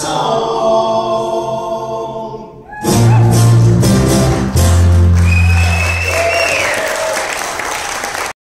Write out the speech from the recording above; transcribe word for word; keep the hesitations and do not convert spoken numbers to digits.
So